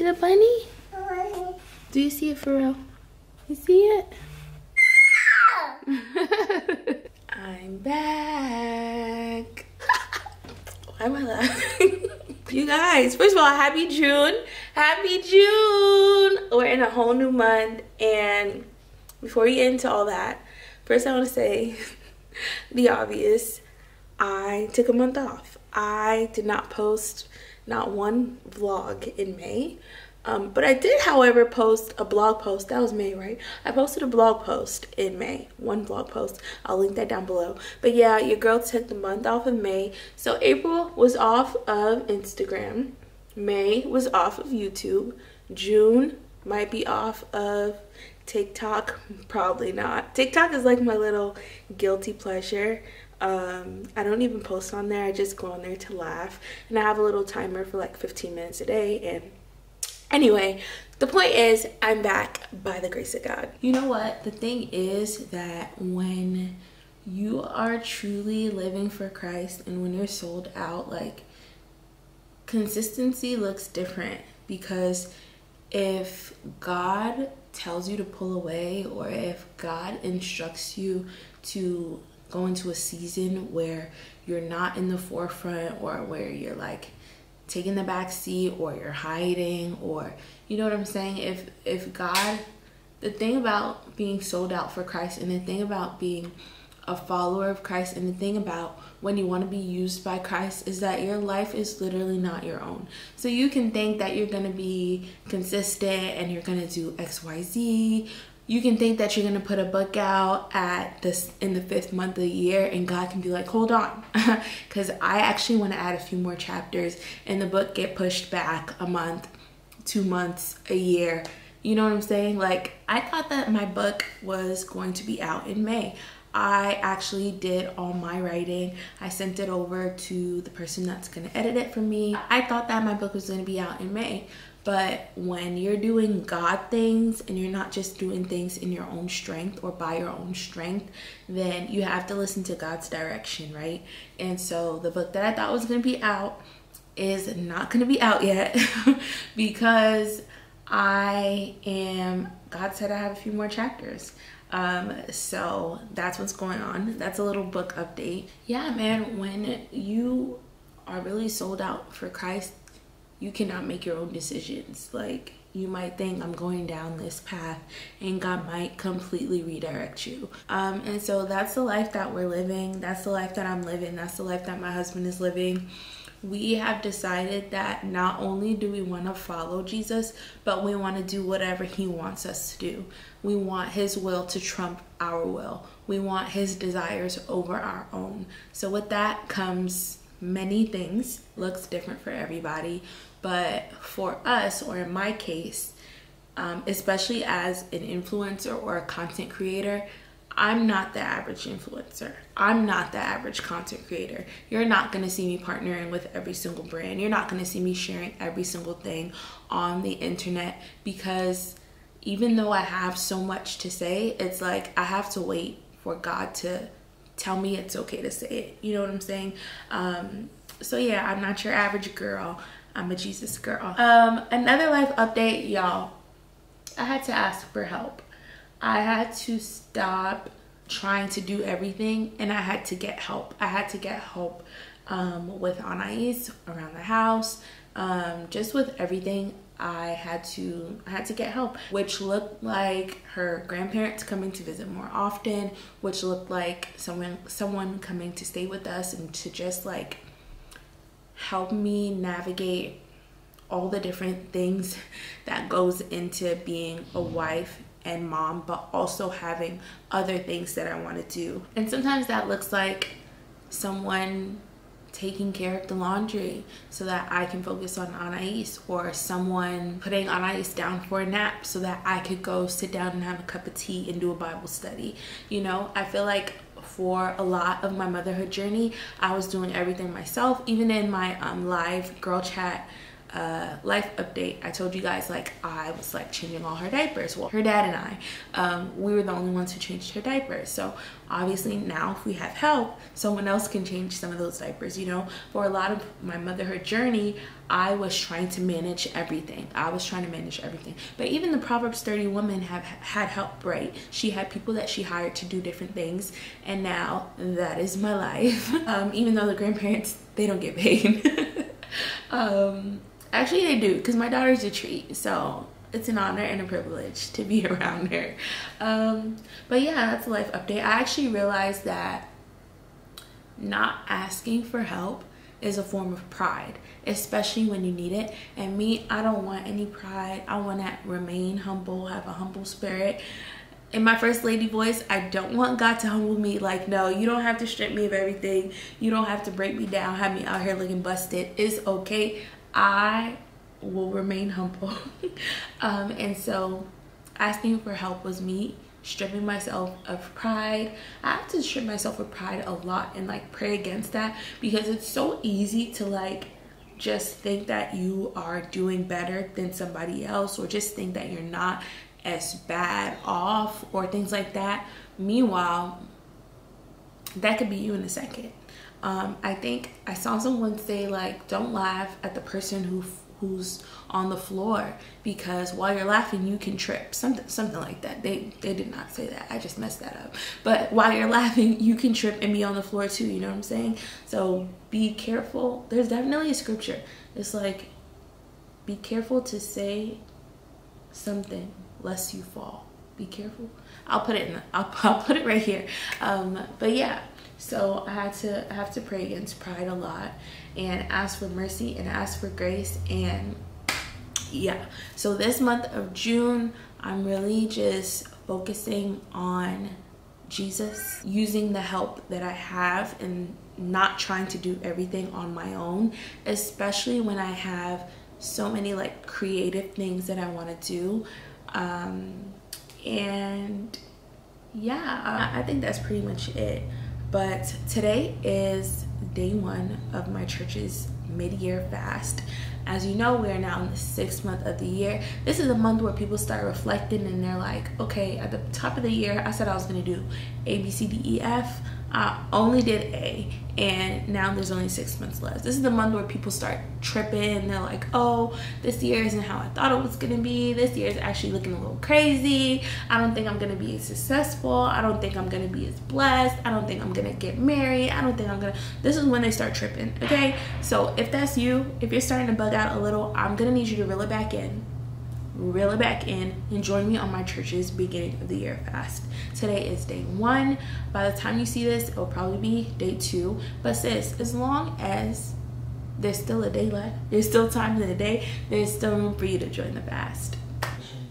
see the bunny? Do you see it for real? You see it? I'm back. Why am I laughing? You guys, first of all, happy June. Happy June. We're in a whole new month, and before we get into all that, first I want to say the obvious. I took a month off. I did not post not one vlog in May, but I did, however, post a blog post. That was May, right? I posted a blog post in May, one blog post. I'll link that down below. But yeah, your girl took the month off of May. So April was off of Instagram. May was off of YouTube. June might be off of TikTok. Probably not. TikTok is like my little guilty pleasure. I don't even post on there. I just go on there to laugh, and I have a little timer for like 15 minutes a day. And anyway, the point is I'm back by the grace of God. You know what? The thing is that when you are truly living for Christ and when you're sold out, like, consistency looks different, because if God tells you to pull away, or if God instructs you to go into a season where you're not in the forefront, or where you're like taking the back seat, or you're hiding, or you know what I'm saying, if God, the thing about being sold out for Christ, and the thing about being a follower of Christ, and the thing about when you want to be used by Christ, is that your life is literally not your own. So you can think that you're going to be consistent and you're going to do XYZ. You can think that you're going to put a book out in the 5th month of the year, and God can be like, hold on, because I actually want to add a few more chapters, and the book get pushed back a month, 2 months, a year. You know what I'm saying? Like, I thought that my book was going to be out in May. I actually did all my writing. I sent it over to the person that's going to edit it for me. I thought that my book was going to be out in May. But when you're doing God things, and you're not just doing things in your own strength or by your own strength, then you have to listen to God's direction, right? And so the book that I thought was going to be out is not going to be out yet because God said I have a few more chapters. So that's what's going on. That's a little book update. Yeah, man, when you are really sold out for Christ, you cannot make your own decisions. Like, you might think I'm going down this path, and God might completely redirect you. And so that's the life that we're living. That's the life that I'm living. That's the life that my husband is living. We have decided that not only do we want to follow Jesus, but we want to do whatever he wants us to do. We want his will to trump our will. We want his desires over our own. So with that comes many things. Looks different for everybody, but for us, or in my case, especially as an influencer or a content creator, I'm not the average influencer. I'm not the average content creator. You're not going to see me partnering with every single brand. You're not going to see me sharing every single thing on the internet, because even though I have so much to say, it's like I have to wait for God to tell me it's okay to say it. You know what I'm saying? So yeah, I'm not your average girl. I'm a Jesus girl. Another life update, y'all. I had to ask for help. I had to stop trying to do everything, and I had to get help. I had to get help with Anais around the house, just with everything. I had to get help, which looked like her grandparents coming to visit more often, which looked like someone coming to stay with us and to just like help me navigate all the different things that goes into being a wife and mom, but also having other things that I want to do. And sometimes that looks like someone taking care of the laundry so that I can focus on Anais, or someone putting Anais down for a nap so that I could go sit down and have a cup of tea and do a Bible study. You know, I feel like for a lot of my motherhood journey, I was doing everything myself. Even in my live girl chat life update, I told you guys like I was like changing all her diapers. Well, her dad and I, we were the only ones who changed her diapers. So obviously now if we have help, someone else can change some of those diapers, you know. For a lot of my motherhood journey, I was trying to manage everything. But even the Proverbs 30 woman had help, right? She had people that she hired to do different things, and now that is my life. Even though the grandparents, they don't get paid. Actually they do, because my daughter's a treat, so it's an honor and a privilege to be around her. But yeah, that's a life update. I actually realized that not asking for help is a form of pride, especially when you need it. And me, I don't want any pride. I want to remain humble, have a humble spirit. In my first lady voice, I don't want God to humble me. Like, no, you don't have to strip me of everything. You don't have to break me down, have me out here looking busted. It's okay. I will remain humble. And so asking for help was me stripping myself of pride. I have to strip myself of pride a lot and like pray against that, because it's so easy to like just think that you are doing better than somebody else, or just think that you're not as bad off or things like that. Meanwhile, that could be you in a second. I think I saw someone say like, don't laugh at the person who's on the floor, because while you're laughing you can trip, something like that. They did not say that, I just messed that up. But while you're laughing you can trip and be on the floor too, you know what I'm saying? So be careful. There's definitely a scripture, it's like, be careful to say something lest you fall. Be careful. I'll put it in the, I'll put it right here. But yeah, so I have to pray against pride a lot and ask for mercy and ask for grace. And yeah, so this month of June, I'm really just focusing on Jesus, using the help that I have and not trying to do everything on my own, especially when I have so many like creative things that I want to do. And yeah, I think that's pretty much it. But today is day one of my church's mid-year fast. As you know, we are now in the 6th month of the year. This is a month where people start reflecting and they're like, okay, at the top of the year, I said I was gonna do A, B, C, D, E, F. I only did A, and now there's only 6 months left. This is the month where people start tripping and they're like, oh, this year isn't how I thought it was gonna be. This year is actually looking a little crazy. I don't think I'm gonna be as successful. I don't think I'm gonna be as blessed. I don't think I'm gonna get married. I don't think I'm gonna, this is when they start tripping, okay? So if that's you, if you're starting to bug out a little, I'm gonna need you to reel it back in. Reel it back in and join me on my church's beginning of the year fast. Today is day one. By the time you see this, it'll probably be day two. But sis, as long as there's still a day left, there's still time in the day, there's still room for you to join the fast.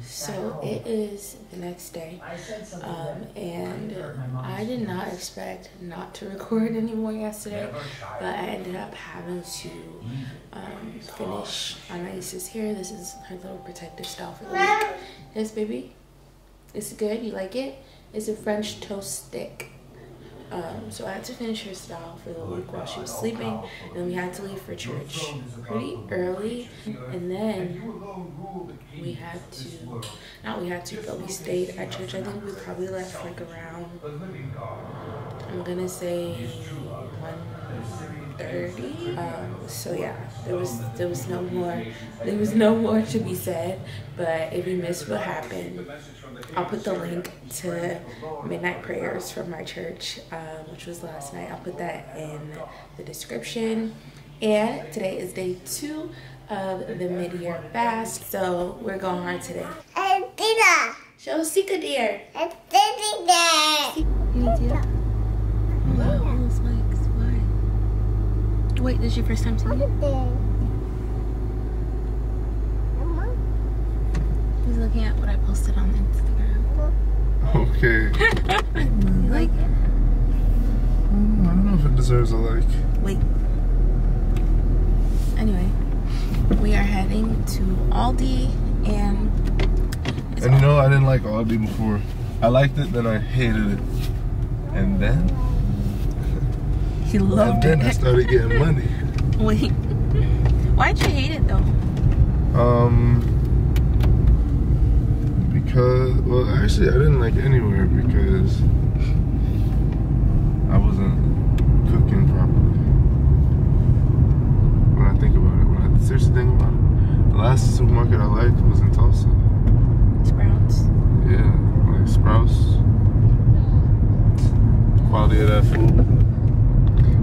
So it is the next day, and I did not expect not to record anymore yesterday, but I ended up having to finish. Anais is here. This is her little protective style for the week. Yes, baby? It's good? You like it? It's a French toast stick. So I had to finish her style for the week while she was sleeping, and we had to leave for church pretty early, and then we had to, not we had to, but we stayed at church. I think we probably left like around, I'm gonna say 1:30. So yeah, there was no more to be said. But if you missed what happened, I'll put the link to midnight prayers from my church, which was last night. I'll put that in the description. And today is day two of the mid-year fast, so we're going hard today. Show Sika, dear. Wait, this is your first time seeing it? He's looking at what I posted on Instagram. Okay. You like it? I don't know if it deserves a like. Wait. Anyway, we are heading to Aldi, and it's, and you know, I didn't like Aldi before. I liked it, then I hated it. And then? He loved it. And then I started getting money. Wait. Why'd you hate it though? Because, well, actually I didn't like anywhere because I wasn't cooking properly. When I think about it, when I seriously think about it, the last supermarket I liked was in Tulsa. Sprouts? Yeah, like Sprouts. Quality of that food.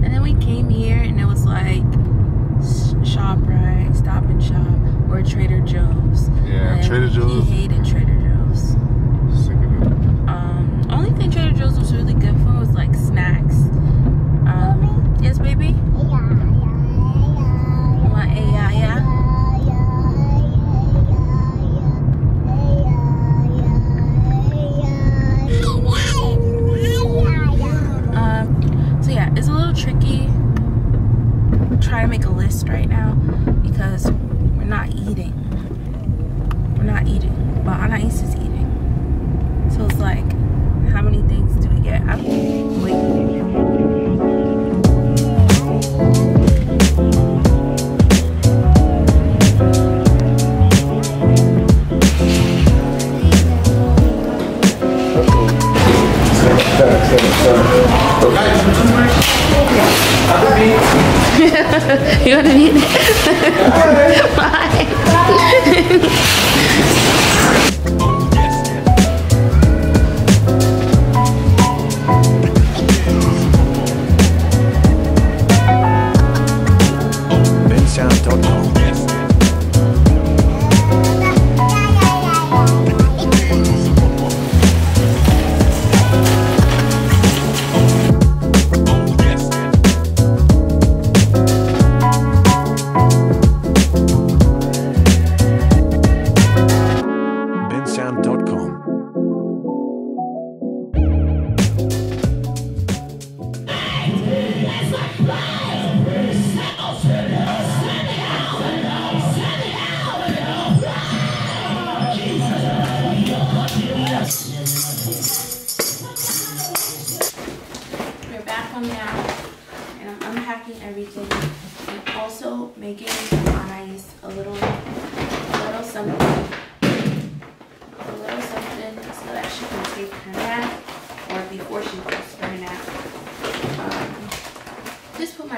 And then we came here and it was like shop, right? Stop and Shop or Trader Joe's. Yeah, and Trader Joe's. He hated Trader Joe's. Sick of it. Only thing Trader Joe's was really good for was like snacks. Mommy? Yes, baby? Trying to make a list right now because we're not eating. We're not eating, but Anais is eating. So it's like, how many things do we get? I'm waiting. You want to eat it? Bye.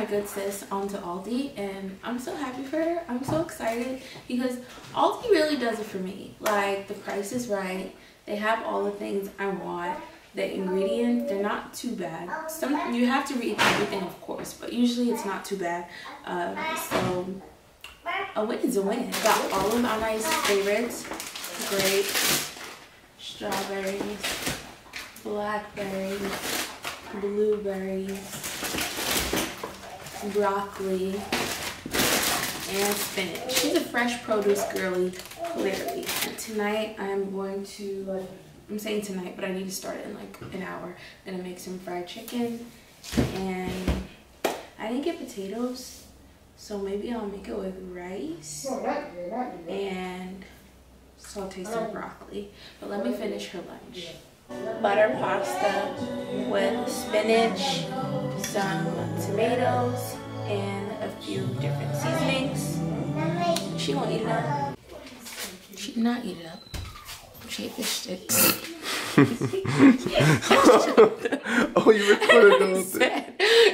Good sis onto Aldi, and I'm so happy for her. I'm so excited because Aldi really does it for me. Like, the price is right, they have all the things I want, the ingredients, they're not too bad. Some you have to read everything, of course, but usually it's not too bad. So a win is a win. Got all of my nice favorites: grapes, strawberries, blackberries, blueberries, broccoli, and spinach. She's a fresh produce girly, clearly. And tonight I'm going to, I'm saying tonight, but I need to start it in like an hour. I'm gonna make some fried chicken, and I didn't get potatoes, so maybe I'll make it with rice and saute some broccoli. But let me finish her lunch. Butter pasta with spinach, some tomatoes, and a few different seasonings. She won't eat it up. She did not eat it up. She ate fish sticks. Oh, you recorded the whole thing.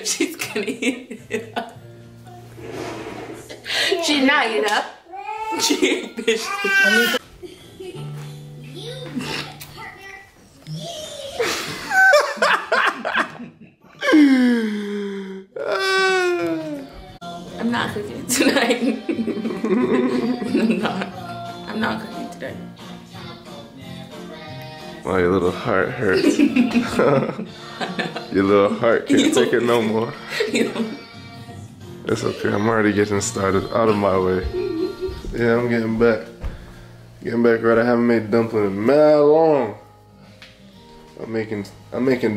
She's gonna eat it up. She did not eat it up. She ate fish sticks. I'm not cooking tonight. I'm not cooking today. Wow, your little heart hurts. Your little heart can't take it no more. It's okay, I'm already getting started. Out of my way. Yeah, I'm getting back. Getting back right. I haven't made dumpling in mad long. I'm making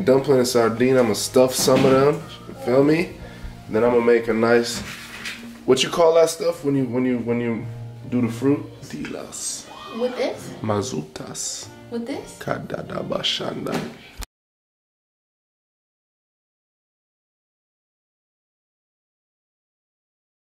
dumpling and sardine. I'm gonna stuff some of them. You feel me? Then I'm gonna make a nice, what you call that stuff when you do the fruit? Tilas. With this? Mazutas. With this? Kadadabashanda.